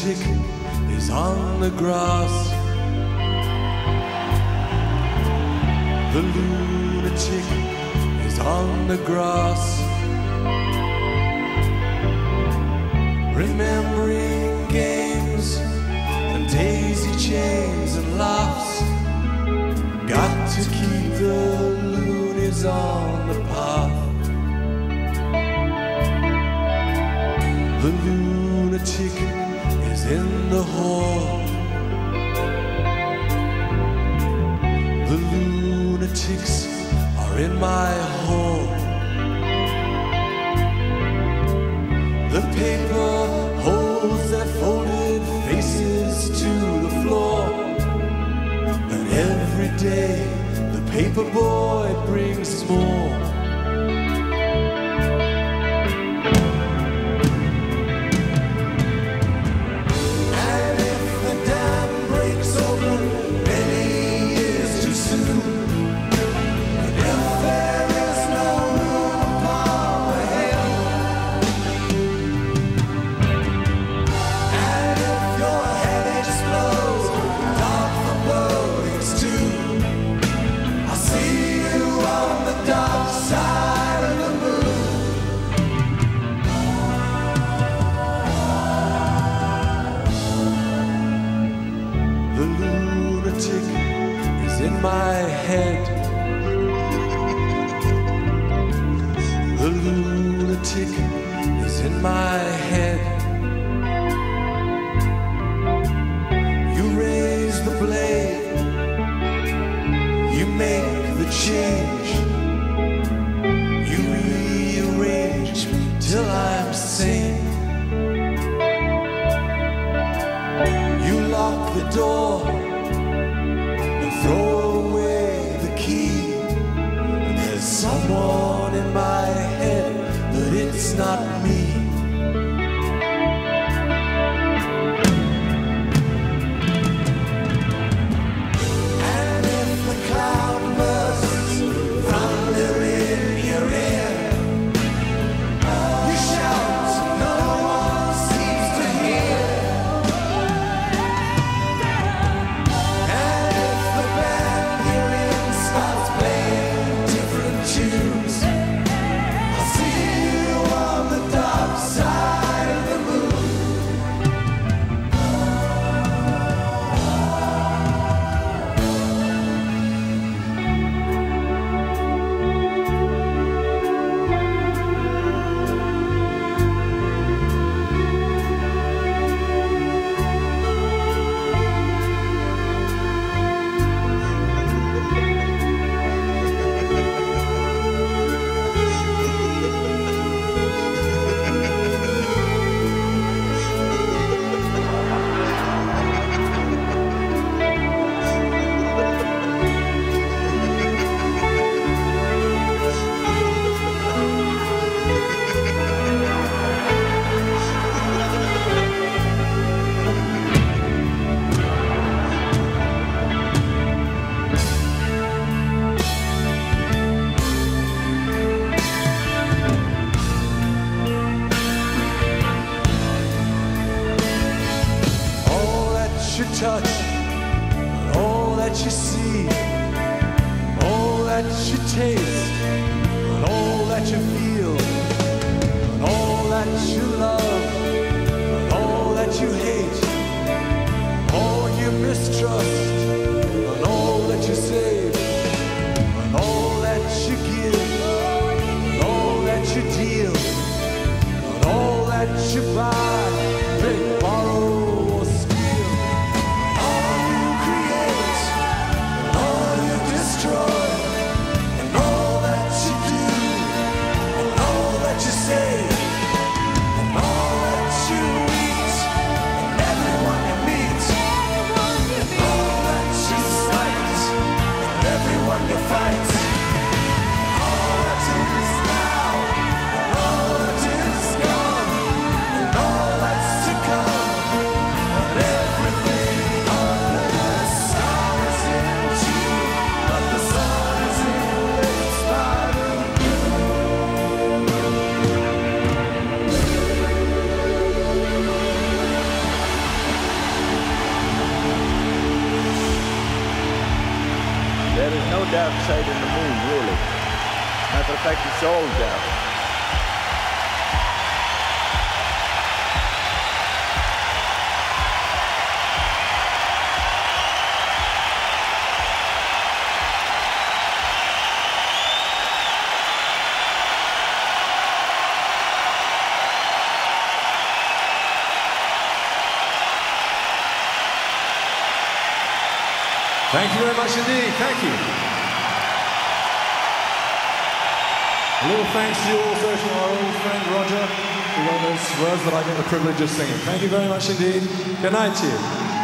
tick is on the grass. The lunatic is on the grass. Remembering games and daisy chains and laughs. Got to keep the loonies on the path. The lunatic is in the hall. The lunatics are in my hall. The paper holds their folded faces to the floor. Every day the paper boy brings more. And if the dam breaks open many years too soon, and if there is no room upon the hill, and if your head explodes top the buildings too, I'll see you on the dark side of the moon. The lunatic is in my head. The lunatic is in my head. You raise the blade, you make the change, you rearrange me till I'm sane. You lock the door and throw away the key, and there's someone in my head, but it's not me. And if the cloud bursts thunder in your ear, you shout, no one seems to hear. And if the band herein starts playing different tunes, I'll see you on the dark side of the moon. All that you touch, all that you see, all that you taste, and all that you feel, and all that you love, and all that you hate, and all you mistrust, and all that you save, and all that you give, and all that you deal, and all that you buy, drink, borrow. All that is now, and all that is gone, and all death shade in the moon, really. Matter of fact, it's all death. Thank you very much indeed, thank you. A little thanks to you also to our old friend Roger, who wrote those words that I get the privilege of singing. Thank you very much indeed. Good night to you.